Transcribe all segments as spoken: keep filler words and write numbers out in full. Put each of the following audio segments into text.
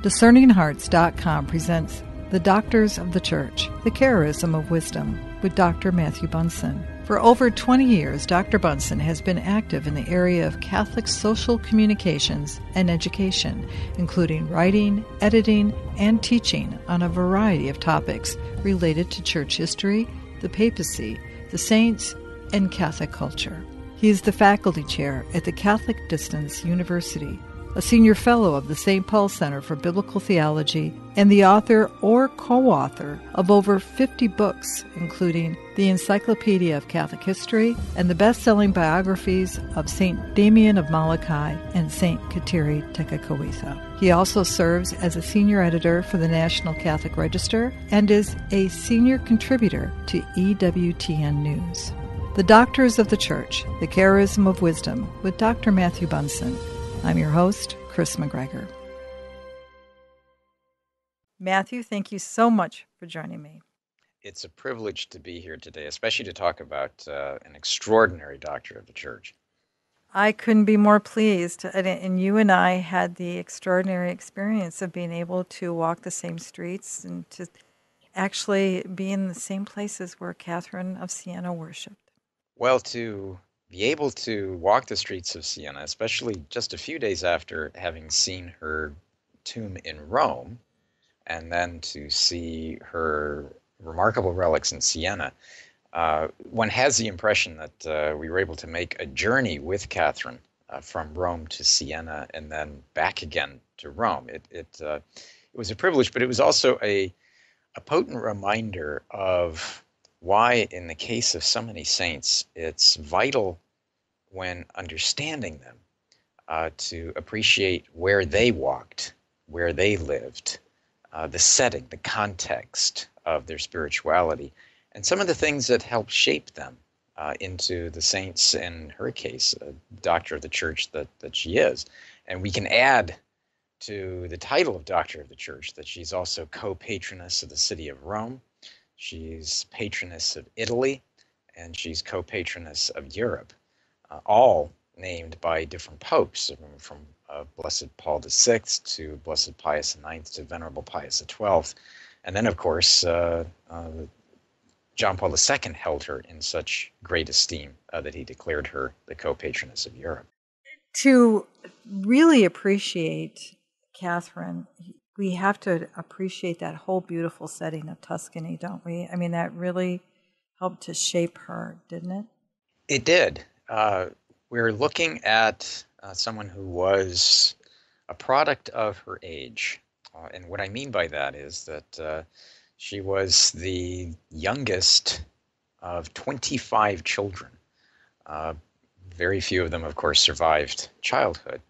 Discerning Hearts dot com presents The Doctors of the Church, The Charism of Wisdom, with Doctor Matthew Bunson. For over twenty years, Doctor Bunson has been active in the area of Catholic social communications and education, including writing, editing, and teaching on a variety of topics related to church history, the papacy, the saints, and Catholic culture. He is the faculty chair at the Catholic Distance University, a senior fellow of the Saint Paul Center for Biblical Theology, and the author or co-author of over fifty books, including the Encyclopedia of Catholic History and the best-selling biographies of Saint Damien of Molokai and Saint Kateri Tekakwitha. He also serves as a senior editor for the National Catholic Register and is a senior contributor to E W T N News. The Doctors of the Church, The Charism of Wisdom, with Doctor Matthew Bunson. I'm your host, Kris McGregor. Matthew, thank you so much for joining me. It's a privilege to be here today, especially to talk about uh, an extraordinary doctor of the Church. I couldn't be more pleased, and, and you and I had the extraordinary experience of being able to walk the same streets and to actually be in the same places where Catherine of Siena worshipped. Well, to be able to walk the streets of Siena, especially just a few days after having seen her tomb in Rome, and then to see her remarkable relics in Siena, uh, one has the impression that uh, we were able to make a journey with Catherine uh, from Rome to Siena and then back again to Rome. It it, uh, it was a privilege, but it was also a a potent reminder of why, in the case of so many saints, it's vital when understanding them uh, to appreciate where they walked, where they lived, uh, the setting, the context of their spirituality, and some of the things that help shape them uh, into the saints, in her case, a doctor of the Church that, that she is. And we can add to the title of Doctor of the Church that she's also co-patroness of the city of Rome. She's patroness of Italy, and she's co-patroness of Europe, uh, all named by different popes, from uh, Blessed Paul the Sixth to Blessed Pius the Ninth to Venerable Pius the Twelfth. And then, of course, uh, uh, John Paul the Second held her in such great esteem uh, that he declared her the co-patroness of Europe. To really appreciate Catherine, we have to appreciate that whole beautiful setting of Tuscany, don't we? I mean, that really helped to shape her, didn't it? It did. Uh, we're looking at uh, someone who was a product of her age. Uh, and what I mean by that is that uh, she was the youngest of twenty-five children. Uh, very few of them, of course, survived childhood,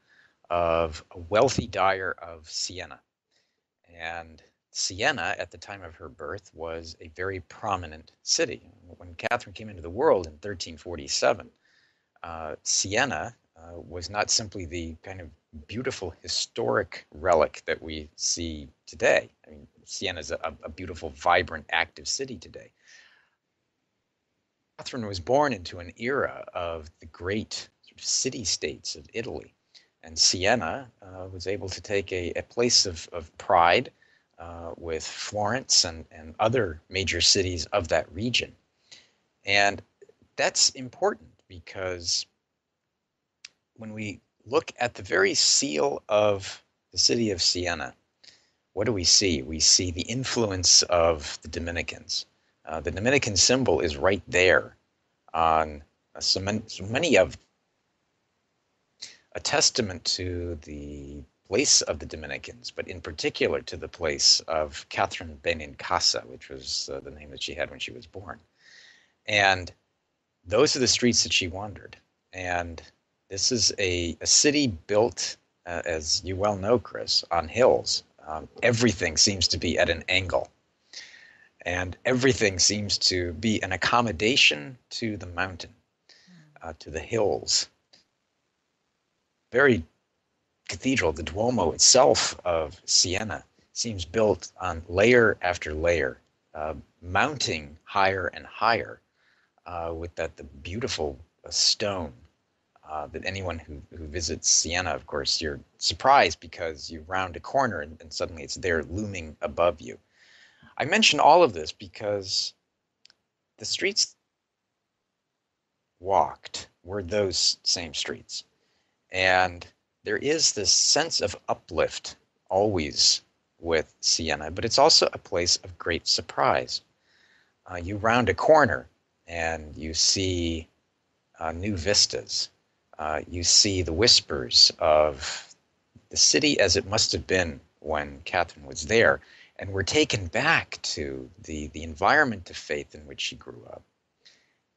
of a wealthy dyer of Siena. And Siena, at the time of her birth, was a very prominent city. When Catherine came into the world in thirteen forty-seven, uh, Siena uh, was not simply the kind of beautiful historic relic that we see today. I mean, Siena is a, a beautiful, vibrant, active city today. Catherine was born into an era of the great sort of city-states of Italy. And Siena uh, was able to take a, a place of, of pride uh, with Florence and, and other major cities of that region. And that's important because when we look at the very seal of the city of Siena, what do we see? We see the influence of the Dominicans. Uh, the Dominican symbol is right there on uh, so, many, so many of a testament to the place of the Dominicans, but in particular to the place of Catherine Benincasa, which was uh, the name that she had when she was born. And those are the streets that she wandered. And this is a, a city built, uh, as you well know, Kris, on hills. Um, everything seems to be at an angle. And everything seems to be an accommodation to the mountain, uh, to the hills. Very cathedral, the Duomo itself of Siena, seems built on layer after layer, uh, mounting higher and higher uh, with that the beautiful uh, stone uh, that anyone who, who visits Siena, of course, you're surprised because you round a corner and, and suddenly it's there looming above you. I mention all of this because the streets walked were those same streets. And there is this sense of uplift always with Siena, but it's also a place of great surprise. Uh, you round a corner and you see uh, new vistas. Uh, you see the whispers of the city as it must have been when Catherine was there, and we're taken back to the, the environment of faith in which she grew up.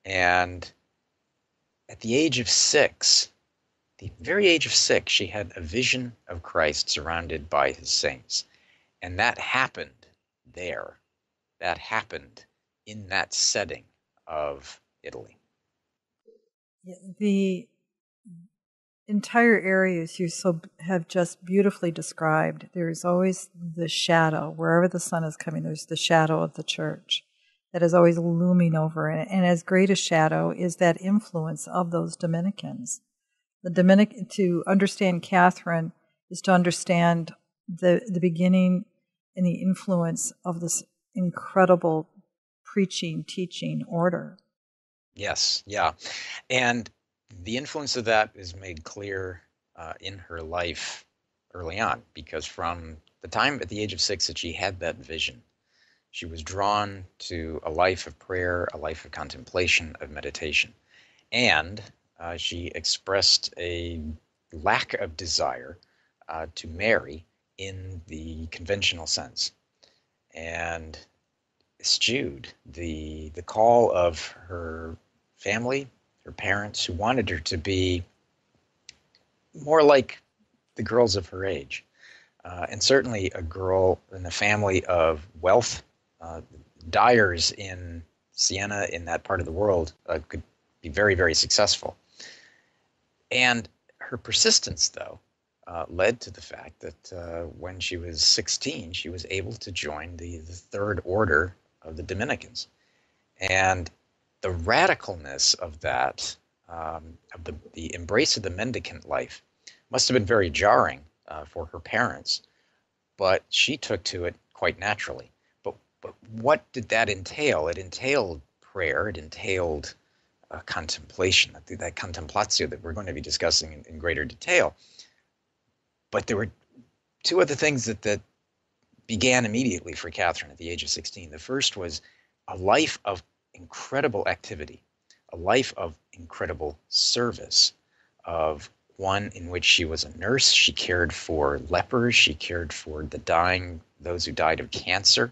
And at the age of six, the very age of six, she had a vision of Christ surrounded by his saints. And that happened there. That happened in that setting of Italy. The entire areas you so have just beautifully described, there is always the shadow. Wherever the sun is coming, there's the shadow of the church that is always looming over it. And as great a shadow is that influence of those Dominicans. The Dominic to understand Catherine is to understand the the beginning and the influence of this incredible preaching, teaching order. Yes, yeah. And the influence of that is made clear uh, in her life early on, because from the time at the age of six that she had that vision, she was drawn to a life of prayer, a life of contemplation, of meditation. And uh, she expressed a lack of desire uh, to marry in the conventional sense, and eschewed the the call of her family, her parents, who wanted her to be more like the girls of her age, uh, and certainly a girl in a family of wealth. Uh, dyers in Siena, in that part of the world, uh, could be very, very successful. And her persistence, though, uh, led to the fact that uh, when she was sixteen, she was able to join the, the Third Order of the Dominicans. And the radicalness of that, um, of the, the embrace of the mendicant life, must have been very jarring uh, for her parents, but she took to it quite naturally. But what did that entail? It entailed prayer. It entailed uh, contemplation, that, that contemplatio that we're going to be discussing in, in greater detail. But there were two other things that, that began immediately for Catherine at the age of sixteen. The first was a life of incredible activity, a life of incredible service, of one in which she was a nurse. She cared for lepers. She cared for the dying, those who died of cancer.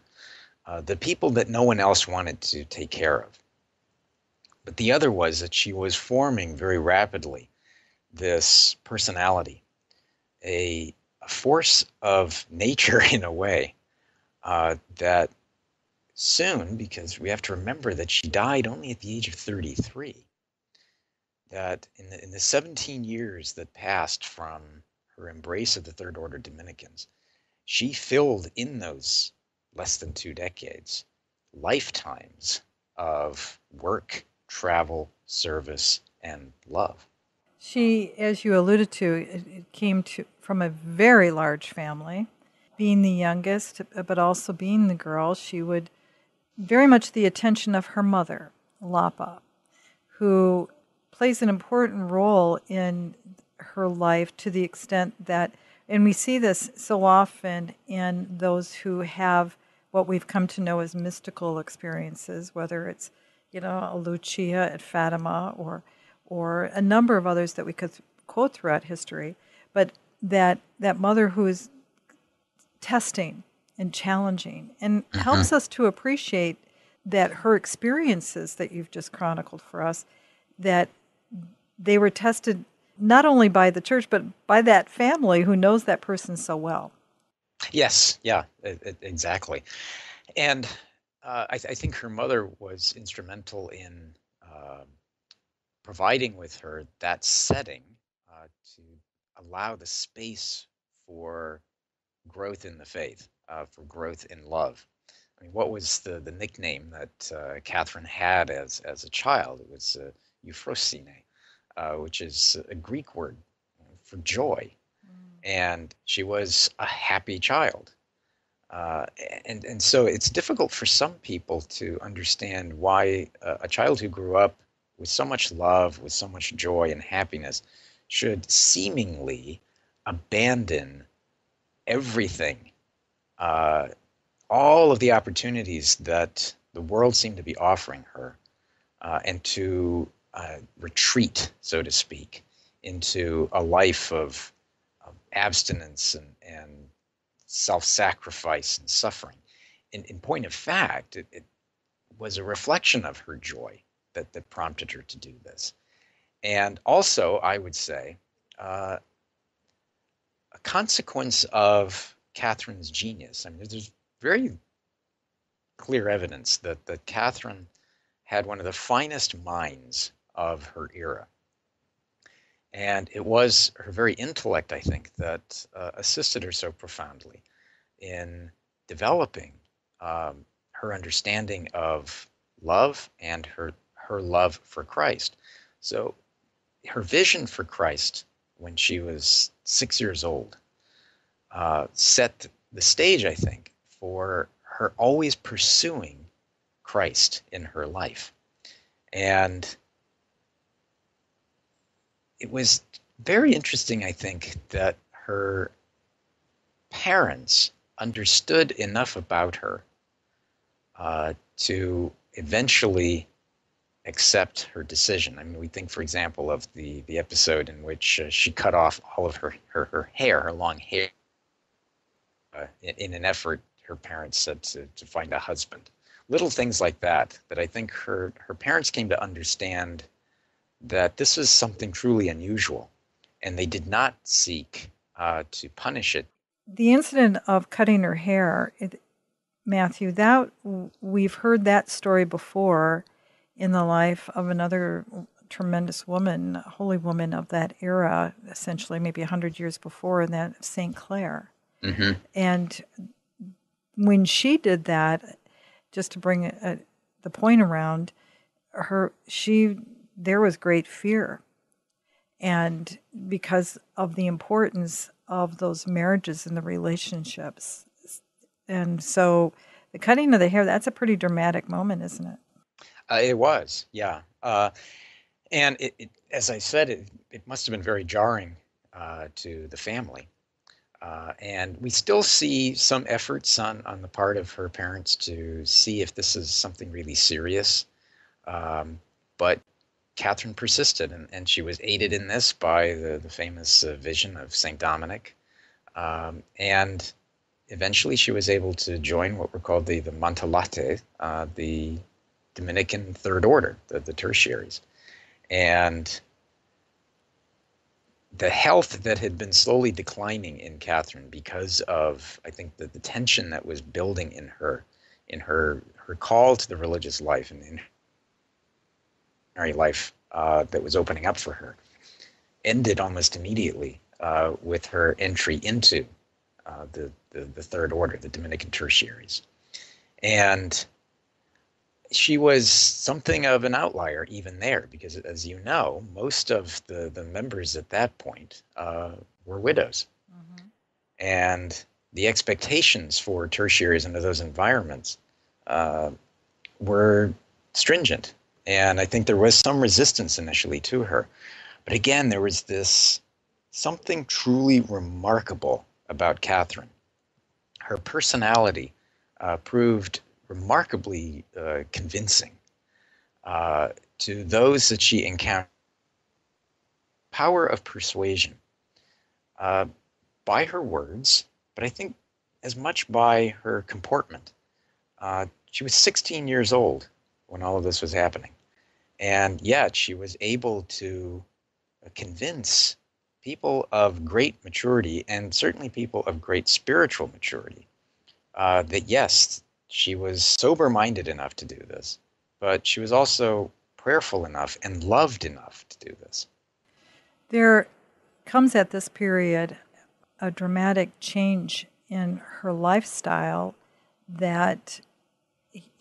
Uh, the people that no one else wanted to take care of. But the other was that she was forming very rapidly this personality, a, a force of nature in a way uh, that soon, because we have to remember that she died only at the age of thirty-three, that in the, in the seventeen years that passed from her embrace of the Third Order Dominicans, she filled in those less than two decades, lifetimes of work, travel, service, and love. She, as you alluded to, it, it came to from a very large family. Being the youngest, but also being the girl, she would very much the attention of her mother, Lapa, who plays an important role in her life to the extent that, and we see this so often in those who have what we've come to know as mystical experiences, whether it's, you know, a Lucia at Fatima or or a number of others that we could quote throughout history, but that that mother who is testing and challenging and mm-hmm. helps us to appreciate that her experiences that you've just chronicled for us, that they were tested not only by the church, but by that family who knows that person so well. Yes, yeah, exactly. And uh, I, th- I think her mother was instrumental in uh, providing with her that setting uh, to allow the space for growth in the faith, uh, for growth in love. I mean, what was the, the nickname that uh, Catherine had as, as a child? It was uh, Euphrosyne. uh, which is a Greek word for joy. Mm. And she was a happy child. Uh, and, and so it's difficult for some people to understand why a, a child who grew up with so much love, with so much joy and happiness, should seemingly abandon everything, uh, all of the opportunities that the world seemed to be offering her, uh, and to uh, retreat, so to speak, into a life of, of abstinence and, and self-sacrifice and suffering. In, in point of fact, it, it was a reflection of her joy that, that prompted her to do this. And also, I would say, uh, a consequence of Catherine's genius. I mean, there's very clear evidence that, that Catherine had one of the finest minds of her era. And it was her very intellect, I think, that uh, assisted her so profoundly in developing um, her understanding of love and her, her love for Christ. So her vision for Christ when she was six years old uh, set the stage, I think, for her always pursuing Christ in her life. And it was very interesting, I think, that her parents understood enough about her uh, to eventually accept her decision. I mean, we think, for example, of the, the episode in which uh, she cut off all of her, her, her hair, her long hair, uh, in, in an effort, her parents said, to, to find a husband. Little things like that, that I think her, her parents came to understand that this was something truly unusual, and they did not seek uh, to punish it. The incident of cutting her hair, it, Matthew, that we've heard that story before in the life of another tremendous woman, holy woman of that era, essentially maybe a hundred years before, and that of Saint Clare. Mm-hmm. And when she did that, just to bring a, the point around, her she... there was great fear, and because of the importance of those marriages and the relationships. And so the cutting of the hair, that's a pretty dramatic moment, isn't it? Uh, it was, yeah. Uh, and it, it, as I said, it, it must have been very jarring uh, to the family. Uh, and we still see some efforts on, on the part of her parents to see if this is something really serious. Um, but Catherine persisted, and, and she was aided in this by the, the famous uh, vision of Saint Dominic. Um, and eventually she was able to join what were called the, the Mantellate, uh, the Dominican Third Order, the, the tertiaries. And the health that had been slowly declining in Catherine because of, I think, the, the tension that was building in her, in her, her call to the religious life and in life uh, that was opening up for her, ended almost immediately uh, with her entry into uh, the, the, the Third Order, the Dominican tertiaries. And she was something of an outlier even there, because as you know, most of the, the members at that point uh, were widows. Mm-hmm. And the expectations for tertiaries under those environments uh, were stringent. And I think there was some resistance initially to her. But again, there was this something truly remarkable about Catherine. Her personality uh, proved remarkably uh, convincing uh, to those that she encountered. Power of persuasion uh, by her words, but I think as much by her comportment. Uh, she was sixteen years old when all of this was happening. And yet she was able to convince people of great maturity, and certainly people of great spiritual maturity, uh, that yes, she was sober-minded enough to do this, but she was also prayerful enough and loved enough to do this. There comes at this period a dramatic change in her lifestyle that,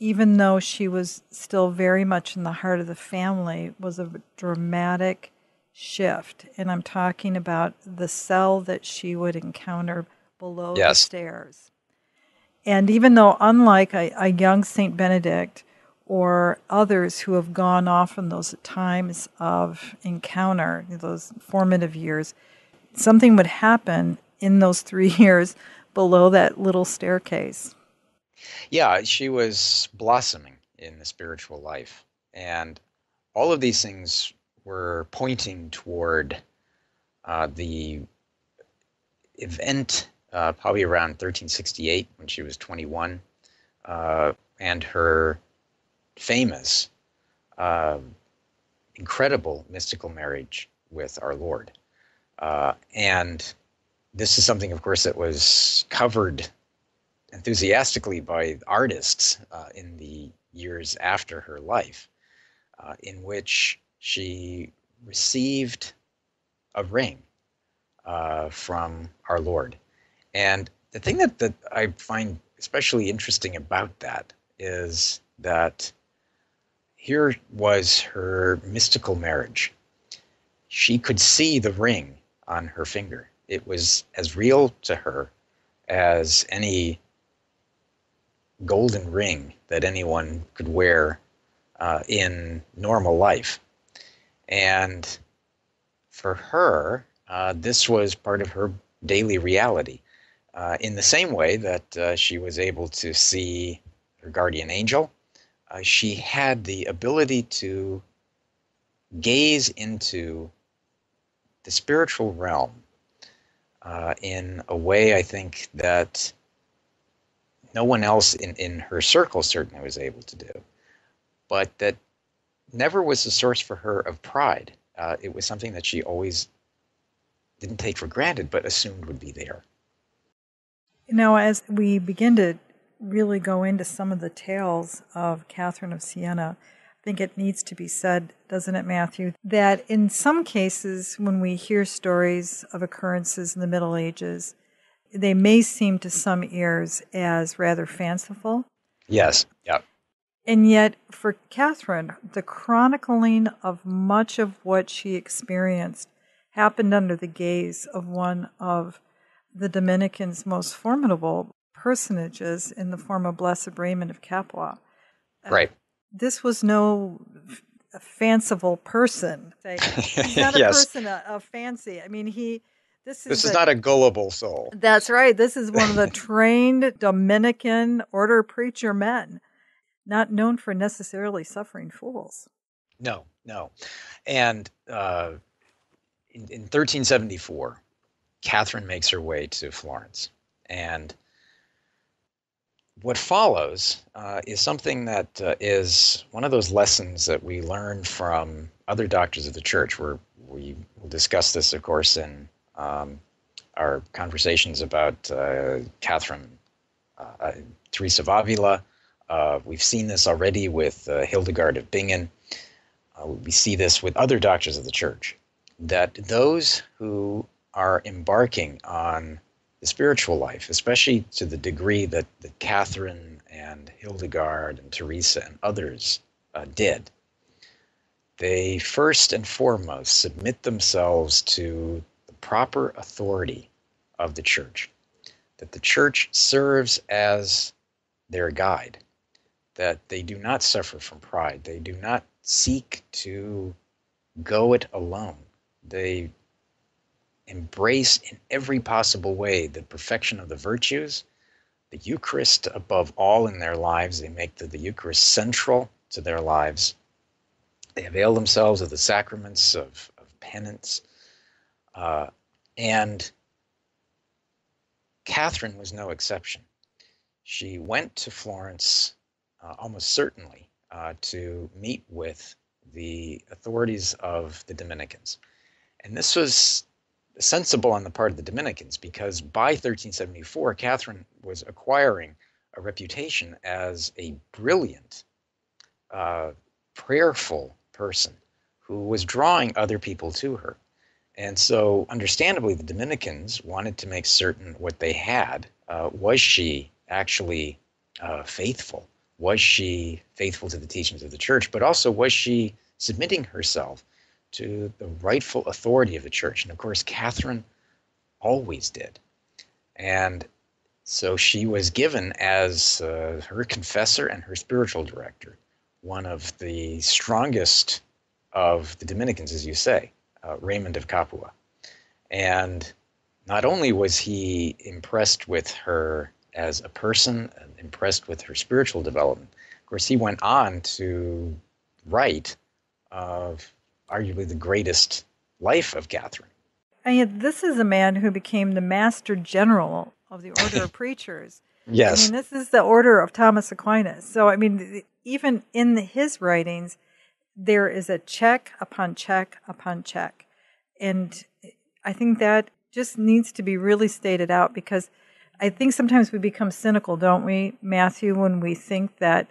even though she was still very much in the heart of the family, was a dramatic shift, and I'm talking about the cell that she would encounter below yes. the stairs. And even though, unlike a, a young Saint Benedict or others who have gone off from those times of encounter, those formative years, something would happen in those three years below that little staircase. Yeah, she was blossoming in the spiritual life. And all of these things were pointing toward uh, the event uh, probably around thirteen sixty-eight when she was twenty-one, uh, and her famous, uh, incredible mystical marriage with our Lord. Uh, and this is something, of course, that was covered enthusiastically by artists uh, in the years after her life, uh, in which she received a ring uh, from our Lord. And the thing that, that I find especially interesting about that is that here was her mystical marriage. She could see the ring on her finger. It was as real to her as any golden ring that anyone could wear uh, in normal life. And for her, uh, this was part of her daily reality, uh, in the same way that uh, she was able to see her guardian angel. Uh, she had the ability to gaze into the spiritual realm uh, in a way, I think, that no one else in, in her circle certainly was able to do, but that never was the source for her of pride. Uh, it was something that she always didn't take for granted, but assumed would be there. You know, as we begin to really go into some of the tales of Catherine of Siena, I think it needs to be said, doesn't it, Matthew, that in some cases when we hear stories of occurrences in the Middle Ages, they may seem to some ears as rather fanciful. Yes, yeah. And yet, for Catherine, the chronicling of much of what she experienced happened under the gaze of one of the Dominicans' most formidable personages in the form of Blessed Raymond of Capua. Right. Uh, this was no f- fanciful person. He's not a yes. person of fancy. I mean, he... This is, this is a, not a gullible soul. That's right. This is one of the trained Dominican order preacher men, not known for necessarily suffering fools. No, no. And uh, in, in thirteen seventy-four, Catherine makes her way to Florence. And what follows uh, is something that uh, is one of those lessons that we learn from other doctors of the church, where we will discuss this, of course, in Um, our conversations about uh, Catherine, uh, uh, Teresa of Avila. Uh, we've seen this already with uh, Hildegard of Bingen. Uh, we see this with other doctors of the church, that those who are embarking on the spiritual life, especially to the degree that, that Catherine and Hildegard and Teresa and others uh, did, they first and foremost submit themselves to proper authority of the church, that the church serves as their guide, that they do not suffer from pride, they do not seek to go it alone, they embrace in every possible way the perfection of the virtues, the Eucharist above all in their lives. They make the, the Eucharist central to their lives. They avail themselves of the sacraments of, of penance. Uh, and Catherine was no exception. She went to Florence uh, almost certainly uh, to meet with the authorities of the Dominicans. And this was sensible on the part of the Dominicans, because by thirteen seventy-four, Catherine was acquiring a reputation as a brilliant, uh, prayerful person who was drawing other people to her. And so, understandably, the Dominicans wanted to make certain what they had. Uh, was she actually uh, faithful? Was she faithful to the teachings of the church? But also, was she submitting herself to the rightful authority of the church. And of course, Catherine always did. And so she was given as uh, her confessor and her spiritual director, one of the strongest of the Dominicans, as you say, uh, Raymond of Capua. And not only was he impressed with her as a person, and impressed with her spiritual development, of course, he went on to write of arguably the greatest life of Catherine. And yet this is a man who became the Master General of the Order of Preachers. Yes. I mean, this is the order of Thomas Aquinas. So, I mean, even in the, his writings, there is a check upon check upon check. And I think that just needs to be really stated out, because I think sometimes we become cynical, don't we, Matthew, when we think that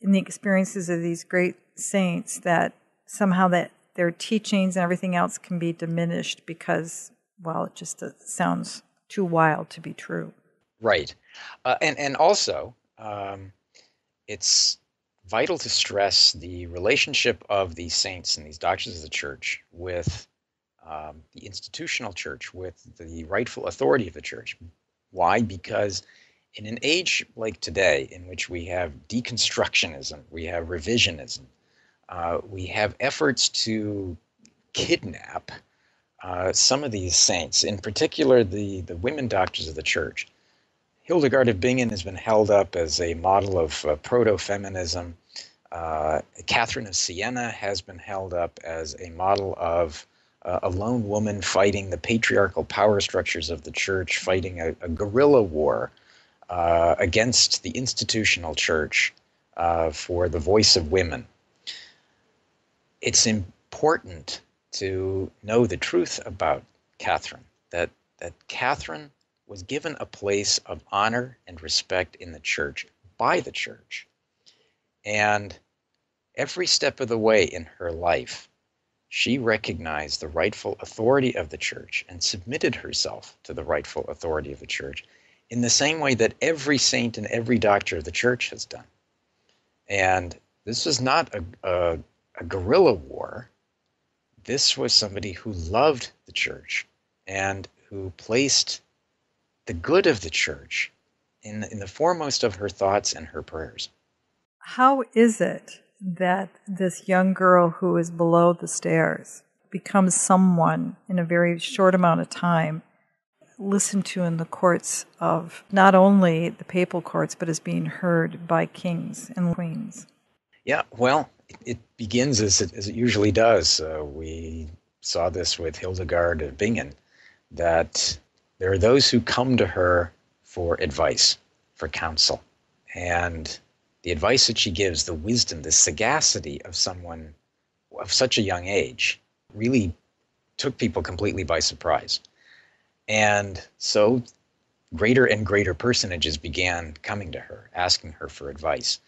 in the experiences of these great saints that somehow that their teachings and everything else can be diminished because, well, it just sounds too wild to be true. Right. Uh, and, and also, um, it's vital to stress the relationship of these saints and these doctrines of the church with um, the institutional church, with the rightful authority of the church. Why? Because in an age like today, in which we have deconstructionism, we have revisionism, uh, we have efforts to kidnap uh, some of these saints, in particular the, the women doctors of the church. Hildegard of Bingen has been held up as a model of uh, proto-feminism. Uh, Catherine of Siena has been held up as a model of Uh, a lone woman fighting the patriarchal power structures of the church, fighting a, a guerrilla war uh, against the institutional church uh, for the voice of women. It's important to know the truth about Catherine, that, that Catherine was given a place of honor and respect in the church by the church. And every step of the way in her life, she recognized the rightful authority of the church and submitted herself to the rightful authority of the church in the same way that every saint and every doctor of the church has done. And this was not a, a, a guerrilla war. This was somebody who loved the church and who placed the good of the church in, in the foremost of her thoughts and her prayers. How is it that this young girl who is below the stairs becomes someone in a very short amount of time, listened to in the courts of not only the papal courts, but is being heard by kings and queens? Yeah, well, it, it begins as it, as it usually does. Uh, we saw this with Hildegard of Bingen, that there are those who come to her for advice, for counsel, and the advice that she gives, the wisdom, the sagacity of someone of such a young age really took people completely by surprise. And so greater and greater personages began coming to her, asking her for advice.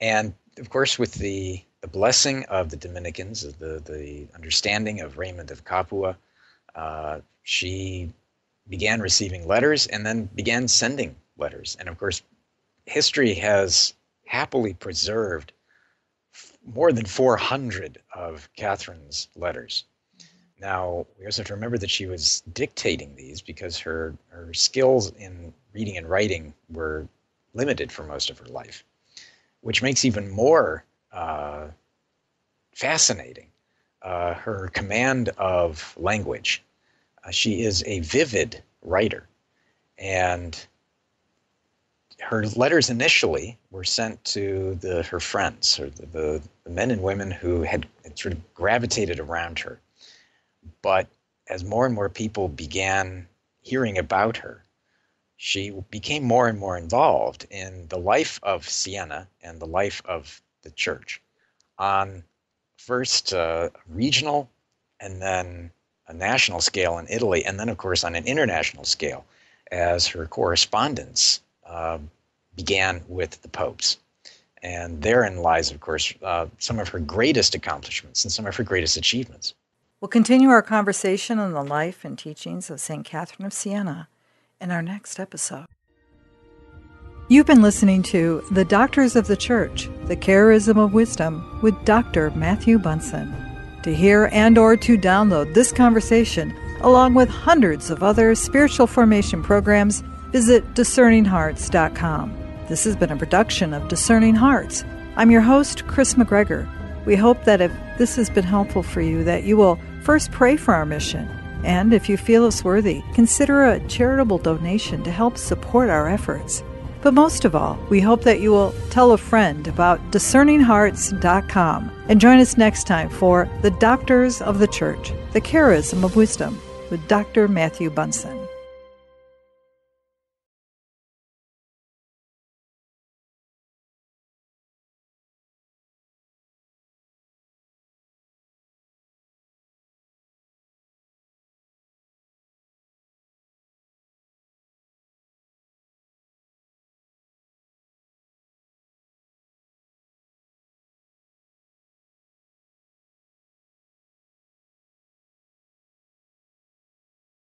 And of course, with the, the blessing of the Dominicans, the, the understanding of Raymond of Capua, uh, she began receiving letters and then began sending letters. And of course, history has happily preserved more than four hundred of Catherine's letters. Now, we also have to remember that she was dictating these because her, her skills in reading and writing were limited for most of her life, which makes even more uh, fascinating uh, her command of language. Uh, she is a vivid writer, and her letters initially were sent to the, her friends, or the, the, the men and women who had sort of gravitated around her. But as more and more people began hearing about her, she became more and more involved in the life of Siena and the life of the church on first uh, regional and then a national scale in Italy, and then, of course, on an international scale as her correspondence Uh, began with the popes. And therein lies, of course, uh, some of her greatest accomplishments and some of her greatest achievements. We'll continue our conversation on the life and teachings of Saint Catherine of Siena in our next episode. You've been listening to The Doctors of the Church, The Charism of Wisdom with Doctor Matthew Bunson. To hear and or to download this conversation, along with hundreds of other spiritual formation programs, visit discerning hearts dot com. This has been a production of Discerning Hearts. I'm your host, Kris McGregor. We hope that if this has been helpful for you, that you will first pray for our mission. And if you feel it's worthy, consider a charitable donation to help support our efforts. But most of all, we hope that you will tell a friend about discerning hearts dot com and join us next time for The Doctors of the Church, The Charism of Wisdom with Doctor Matthew Bunson.